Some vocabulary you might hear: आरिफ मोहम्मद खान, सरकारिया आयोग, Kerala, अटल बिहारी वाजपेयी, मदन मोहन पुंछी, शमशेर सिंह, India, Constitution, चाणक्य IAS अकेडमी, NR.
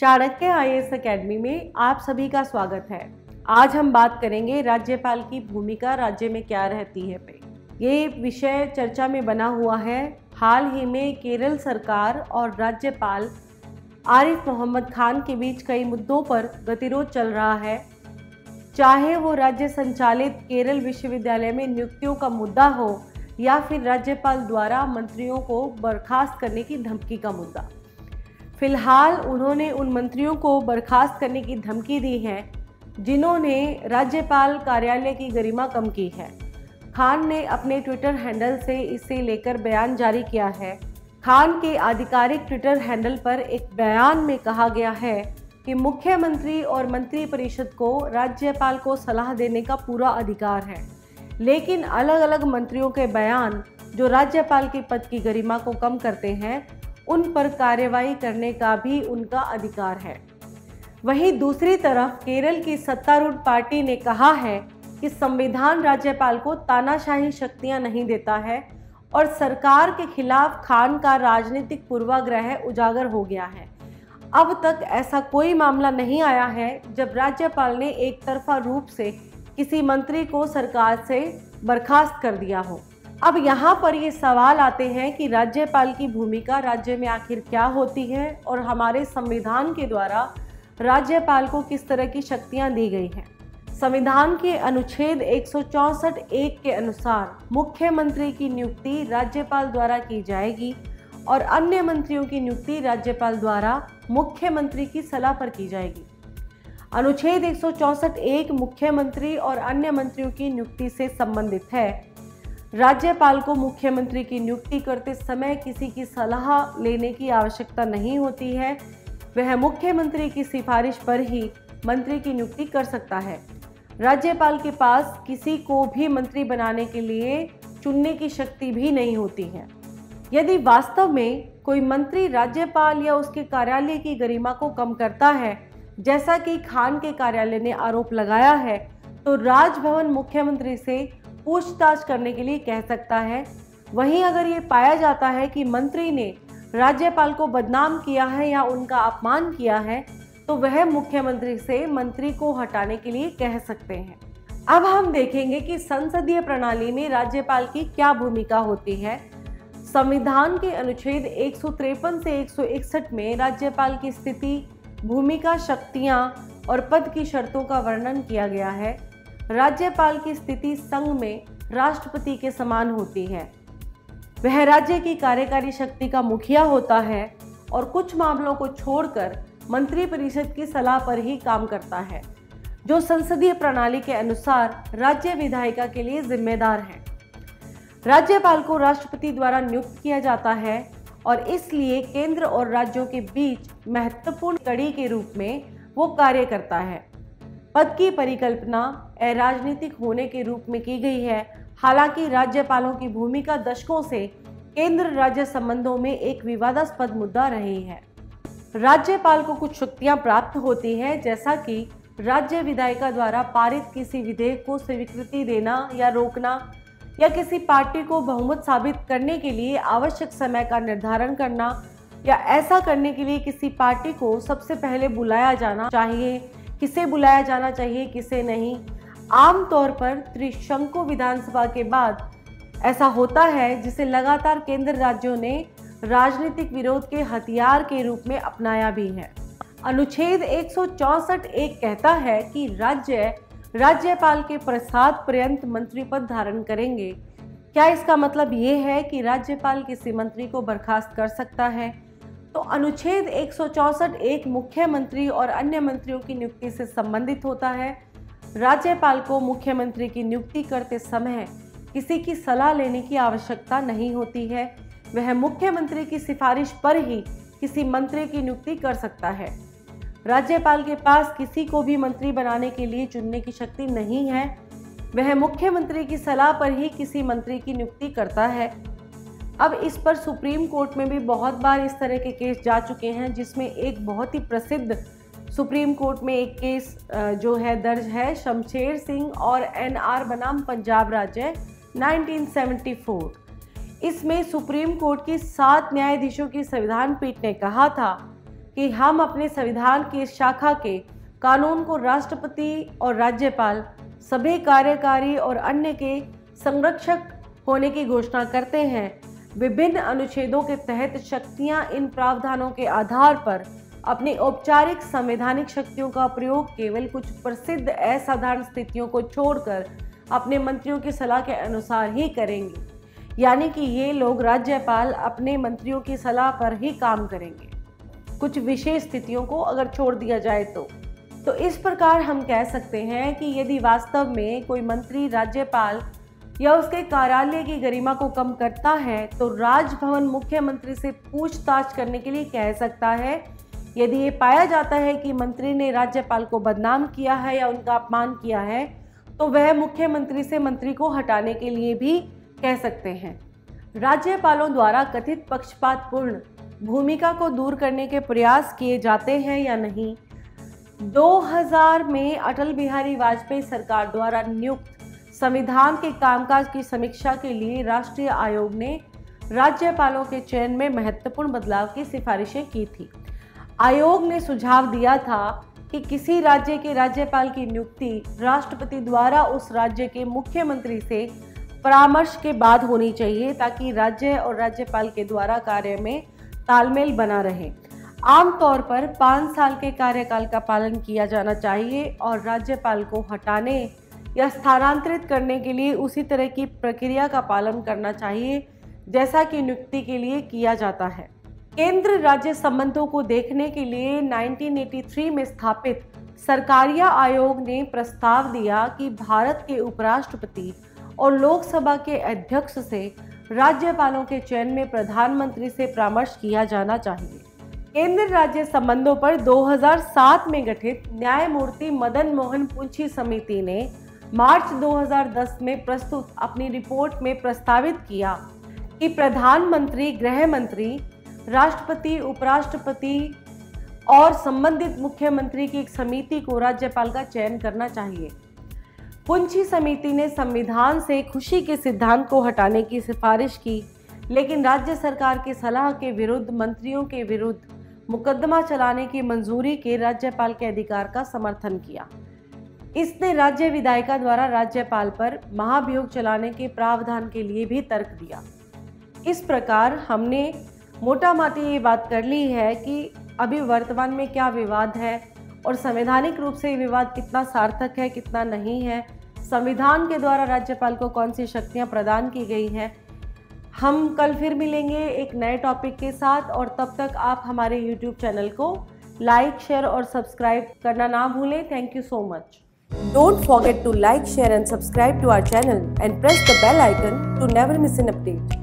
चाणक्य IAS अकेडमी में आप सभी का स्वागत है। आज हम बात करेंगे राज्यपाल की भूमिका राज्य में क्या रहती है पे। ये विषय चर्चा में बना हुआ है। हाल ही में केरल सरकार और राज्यपाल आरिफ मोहम्मद खान के बीच कई मुद्दों पर गतिरोध चल रहा है, चाहे वो राज्य संचालित केरल विश्वविद्यालय में नियुक्तियों का मुद्दा हो या फिर राज्यपाल द्वारा मंत्रियों को बर्खास्त करने की धमकी का मुद्दा। फिलहाल उन्होंने उन मंत्रियों को बर्खास्त करने की धमकी दी है जिन्होंने राज्यपाल कार्यालय की गरिमा कम की है। खान ने अपने ट्विटर हैंडल से इसे लेकर बयान जारी किया है। खान के आधिकारिक ट्विटर हैंडल पर एक बयान में कहा गया है कि मुख्यमंत्री और मंत्रिपरिषद को राज्यपाल को सलाह देने का पूरा अधिकार है, लेकिन अलग अलग मंत्रियों के बयान जो राज्यपाल के पद की गरिमा को कम करते हैं उन पर कार्रवाई करने का भी उनका अधिकार है। वहीं दूसरी तरफ केरल की सत्तारूढ़ पार्टी ने कहा है कि संविधान राज्यपाल को तानाशाही शक्तियां नहीं देता है और सरकार के खिलाफ खान का राजनीतिक पूर्वाग्रह उजागर हो गया है। अब तक ऐसा कोई मामला नहीं आया है जब राज्यपाल ने एक तरफा रूप से किसी मंत्री को सरकार से बर्खास्त कर दिया हो। अब यहाँ पर ये सवाल आते हैं कि राज्यपाल की भूमिका राज्य में आखिर क्या होती है और हमारे संविधान के द्वारा राज्यपाल को किस तरह की शक्तियाँ दी गई हैं। संविधान के अनुच्छेद 164(1) के अनुसार मुख्यमंत्री की नियुक्ति राज्यपाल द्वारा की जाएगी और अन्य मंत्रियों की नियुक्ति राज्यपाल द्वारा मुख्यमंत्री की सलाह पर की जाएगी। अनुच्छेद 164(1) मुख्यमंत्री और अन्य मंत्रियों की नियुक्ति से संबंधित है। राज्यपाल को मुख्यमंत्री की नियुक्ति करते समय किसी की सलाह लेने की आवश्यकता नहीं होती है, वह मुख्यमंत्री की सिफारिश पर ही मंत्री की नियुक्ति कर सकता है। राज्यपाल के पास किसी को भी मंत्री बनाने के लिए चुनने की शक्ति भी नहीं होती है। यदि वास्तव में कोई मंत्री राज्यपाल या उसके कार्यालय की गरिमा को कम करता है, जैसा कि खान के कार्यालय ने आरोप लगाया है, तो राजभवन मुख्यमंत्री से पूछताछ करने के लिए कह सकता है। वहीं अगर ये पाया जाता है कि मंत्री ने राज्यपाल को बदनाम किया है या उनका अपमान किया है, तो वह मुख्यमंत्री से मंत्री को हटाने के लिए कह सकते हैं। अब हम देखेंगे कि संसदीय प्रणाली में राज्यपाल की क्या भूमिका होती है। संविधान के अनुच्छेद 153 से 161 में राज्यपाल की स्थिति, भूमिका, शक्तियां और पद की शर्तों का वर्णन किया गया है। राज्यपाल की स्थिति संघ में राष्ट्रपति के समान होती है। वह राज्य की कार्यकारी शक्ति का मुखिया होता है और कुछ मामलों को छोड़कर मंत्रिपरिषद की सलाह पर ही काम करता है, जो संसदीय प्रणाली के अनुसार राज्य विधायिका के लिए जिम्मेदार है। राज्यपाल को राष्ट्रपति द्वारा नियुक्त किया जाता है और इसलिए केंद्र और राज्यों के बीच महत्वपूर्ण कड़ी के रूप में वो कार्य करता है। पद की परिकल्पना अराजनीतिक होने के रूप में की गई है। हालांकि राज्यपालों की भूमिका दशकों से केंद्र राज्य संबंधों में एक विवादास्पद मुद्दा रही है। राज्यपाल को कुछ शक्तियाँ प्राप्त होती हैं, जैसा कि राज्य विधायिका द्वारा पारित किसी विधेयक को स्वीकृति देना या रोकना या किसी पार्टी को बहुमत साबित करने के लिए आवश्यक समय का निर्धारण करना या ऐसा करने के लिए किसी पार्टी को सबसे पहले बुलाया जाना चाहिए, किसे बुलाया जाना चाहिए किसे नहीं। आमतौर पर त्रिशंकु विधानसभा के बाद ऐसा होता है, जिसे लगातार केंद्र राज्यों ने राजनीतिक विरोध के हथियार के रूप में अपनाया भी है। अनुच्छेद 164(1) कहता है कि राज्य राज्यपाल के प्रसाद पर्यंत मंत्री पद धारण करेंगे। क्या इसका मतलब ये है कि राज्यपाल किसी मंत्री को बर्खास्त कर सकता है? तो अनुच्छेद 164(1) मुख्यमंत्री और अन्य मंत्रियों की नियुक्ति से संबंधित होता है। राज्यपाल को मुख्यमंत्री की नियुक्ति करते समय किसी की सलाह लेने की आवश्यकता नहीं होती है, वह मुख्यमंत्री की सिफारिश पर ही किसी मंत्री की नियुक्ति कर सकता है। राज्यपाल के पास किसी को भी मंत्री बनाने के लिए चुनने की शक्ति नहीं है, वह मुख्यमंत्री की सलाह पर ही किसी मंत्री की नियुक्ति करता है। अब इस पर सुप्रीम कोर्ट में भी बहुत बार इस तरह के केस जा चुके हैं, जिसमें एक बहुत ही प्रसिद्ध सुप्रीम कोर्ट में एक केस जो है दर्ज है, शमशेर सिंह और NR बनाम पंजाब राज्य 1974। इसमें सुप्रीम कोर्ट की 7 न्यायाधीशों की संविधान पीठ ने कहा था कि हम अपने संविधान की इस शाखा के कानून को राष्ट्रपति और राज्यपाल सभी कार्यकारी और अन्य के संरक्षक होने की घोषणा करते हैं। विभिन्न अनुच्छेदों के तहत शक्तियां इन प्रावधानों के आधार पर अपनी औपचारिक संवैधानिक शक्तियों का प्रयोग केवल कुछ प्रसिद्ध असाधारण स्थितियों को छोड़कर अपने मंत्रियों की सलाह के अनुसार ही करेंगे, यानी कि ये लोग राज्यपाल अपने मंत्रियों की सलाह पर ही काम करेंगे, कुछ विशेष स्थितियों को अगर छोड़ दिया जाए तो इस प्रकार हम कह सकते हैं कि यदि वास्तव में कोई मंत्री राज्यपाल या उसके कार्यालय की गरिमा को कम करता है तो राजभवन मुख्यमंत्री से पूछताछ करने के लिए कह सकता है। यदि ये पाया जाता है कि मंत्री ने राज्यपाल को बदनाम किया है या उनका अपमान किया है तो वह मुख्यमंत्री से मंत्री को हटाने के लिए भी कह सकते हैं। राज्यपालों द्वारा कथित पक्षपातपूर्ण भूमिका को दूर करने के प्रयास किए जाते हैं या नहीं, 2000 में अटल बिहारी वाजपेयी सरकार द्वारा नियुक्त संविधान के कामकाज की समीक्षा के लिए राष्ट्रीय आयोग ने राज्यपालों के चयन में महत्वपूर्ण बदलाव की सिफारिशें की थी। आयोग ने सुझाव दिया था कि किसी राज्य के राज्यपाल की नियुक्ति राष्ट्रपति द्वारा उस राज्य के मुख्यमंत्री से परामर्श के बाद होनी चाहिए ताकि राज्य और राज्यपाल के द्वारा कार्य में तालमेल बना रहे। आमतौर पर 5 साल के कार्यकाल का पालन किया जाना चाहिए और राज्यपाल को हटाने या स्थानांतरित करने के लिए उसी तरह की प्रक्रिया का पालन करना चाहिए जैसा कि नियुक्ति के लिए किया जाता है। केंद्र राज्य संबंधों को देखने के लिए 1983 में स्थापित सरकारिया आयोग ने प्रस्ताव दिया कि भारत के उपराष्ट्रपति और लोकसभा के अध्यक्ष से राज्यपालों के चयन में प्रधानमंत्री से परामर्श किया जाना चाहिए। केंद्र राज्य संबंधों पर 2007 में गठित न्यायमूर्ति मदन मोहन पुंछी समिति ने मार्च 2010 में प्रस्तुत अपनी रिपोर्ट में प्रस्तावित किया कि प्रधानमंत्री, गृह मंत्री, राष्ट्रपति, उपराष्ट्रपति और संबंधित मुख्यमंत्री की एक समिति को राज्यपाल का चयन करना चाहिए। पुंछी समिति ने संविधान से खुशी के सिद्धांत को हटाने की सिफारिश की, लेकिन राज्य सरकार की सलाह के विरुद्ध मंत्रियों के विरुद्ध मुकदमा चलाने की मंजूरी के राज्यपाल के अधिकार का समर्थन किया। इसने राज्य विधायिका द्वारा राज्यपाल पर महाभियोग चलाने के प्रावधान के लिए भी तर्क दिया। इस प्रकार हमने मोटा माटी ये बात कर ली है कि अभी वर्तमान में क्या विवाद है और संवैधानिक रूप से ये विवाद कितना सार्थक है, कितना नहीं है, संविधान के द्वारा राज्यपाल को कौन सी शक्तियाँ प्रदान की गई हैं। हम कल फिर मिलेंगे एक नए टॉपिक के साथ, और तब तक आप हमारे YouTube चैनल को लाइक, शेयर और सब्सक्राइब करना ना भूलें। Thank you so much. Don't forget to like, share and subscribe to our channel and press the bell icon to never miss an update.